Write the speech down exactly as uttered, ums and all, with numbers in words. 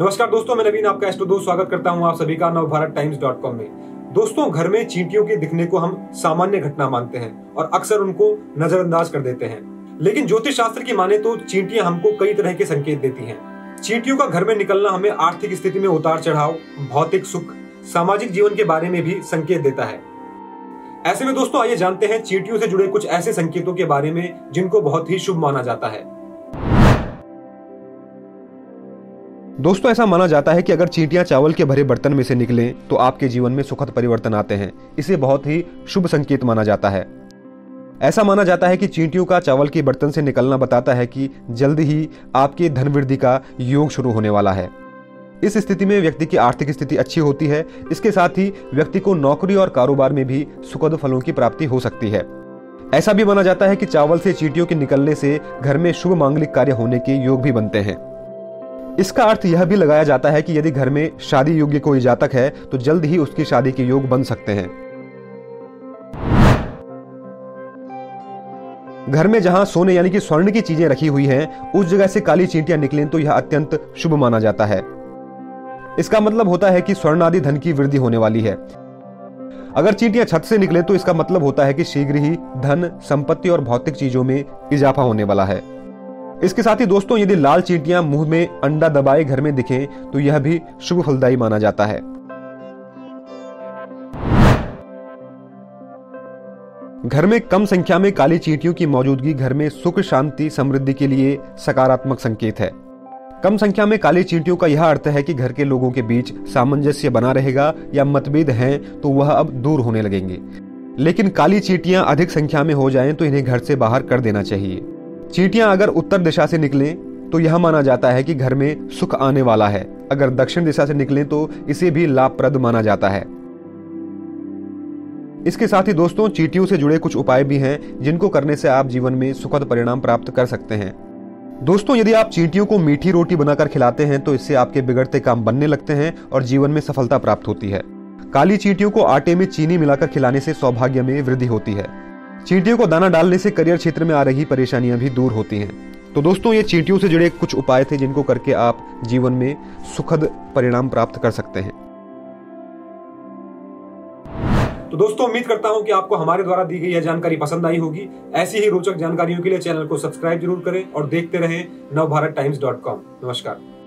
नमस्कार दोस्तों, मैं नवीन आपका एस्ट्रो दोस्त स्वागत करता हूं आप सभी का नवभारत टाइम्स डॉट कॉम में। दोस्तों, घर में चींटियों के दिखने को हम सामान्य घटना मानते हैं और अक्सर उनको नजरअंदाज कर देते हैं, लेकिन ज्योतिष शास्त्र की माने तो चींटियां हमको कई तरह के संकेत देती हैं। चींटियों का घर में निकलना हमें आर्थिक स्थिति में उतार चढ़ाव, भौतिक सुख, सामाजिक जीवन के बारे में भी संकेत देता है। ऐसे में दोस्तों, आइए जानते हैं चींटियों से जुड़े कुछ ऐसे संकेतों के बारे में जिनको बहुत ही शुभ माना जाता है। दोस्तों, ऐसा माना जाता है कि अगर चींटियां चावल के भरे बर्तन में से निकलें तो आपके जीवन में सुखद परिवर्तन आते हैं। इसे बहुत ही शुभ संकेत माना जाता है। ऐसा माना जाता है कि चींटियों का चावल के बर्तन से निकलना बताता है कि जल्द ही आपके धन वृद्धि का योग शुरू होने वाला है। इस स्थिति में व्यक्ति की आर्थिक स्थिति अच्छी होती है। इसके साथ ही व्यक्ति को नौकरी और कारोबार में भी सुखद फलों की प्राप्ति हो सकती है। ऐसा भी माना जाता है कि चावल से चींटियों के निकलने से घर में शुभ मांगलिक कार्य होने के योग भी बनते हैं। इसका अर्थ यह भी लगाया जाता है कि यदि घर में शादी योग्य कोई जातक है तो जल्द ही उसकी शादी के योग बन सकते हैं। घर में जहां सोने यानी कि स्वर्ण की चीजें रखी हुई हैं, उस जगह से काली चींटियां निकलें तो यह अत्यंत शुभ माना जाता है। इसका मतलब होता है कि स्वर्ण आदि धन की वृद्धि होने वाली है। अगर चींटियां छत से निकलें तो इसका मतलब होता है कि शीघ्र ही धन, संपत्ति और भौतिक चीजों में इजाफा होने वाला है। इसके साथ ही दोस्तों, यदि लाल चींटियां मुंह में अंडा दबाए घर में दिखें तो यह भी शुभ फलदायी माना जाता है। घर में कम संख्या में काली चींटियों की मौजूदगी घर में सुख, शांति, समृद्धि के लिए सकारात्मक संकेत है। कम संख्या में काली चींटियों का यह अर्थ है कि घर के लोगों के बीच सामंजस्य बना रहेगा या मतभेद हैं तो वह अब दूर होने लगेंगे। लेकिन काली चींटियां अधिक संख्या में हो जाएं तो इन्हें घर से बाहर कर देना चाहिए। चींटियां अगर उत्तर दिशा से निकलें तो यह माना जाता है कि घर में सुख आने वाला है। अगर दक्षिण दिशा से निकलें तो इसे भी लाभप्रद माना जाता है। इसके साथ ही दोस्तों, चींटियों से जुड़े कुछ उपाय भी हैं जिनको करने से आप जीवन में सुखद परिणाम प्राप्त कर सकते हैं। दोस्तों, यदि आप चींटियों को मीठी रोटी बनाकर खिलाते हैं तो इससे आपके बिगड़ते काम बनने लगते हैं और जीवन में सफलता प्राप्त होती है। काली चींटियों को आटे में चीनी मिलाकर खिलाने से सौभाग्य में वृद्धि होती है। चींटियों को दाना डालने से करियर क्षेत्र में आ रही परेशानियां भी दूर होती हैं। तो दोस्तों, ये चींटियों से जुड़े कुछ उपाय थे जिनको करके आप जीवन में सुखद परिणाम प्राप्त कर सकते हैं। तो दोस्तों, उम्मीद करता हूं कि आपको हमारे द्वारा दी गई यह जानकारी पसंद आई होगी। ऐसी ही रोचक जानकारियों के लिए चैनल को सब्सक्राइब जरूर करें और देखते रहें नवभारत टाइम्स डॉट कॉम। नमस्कार।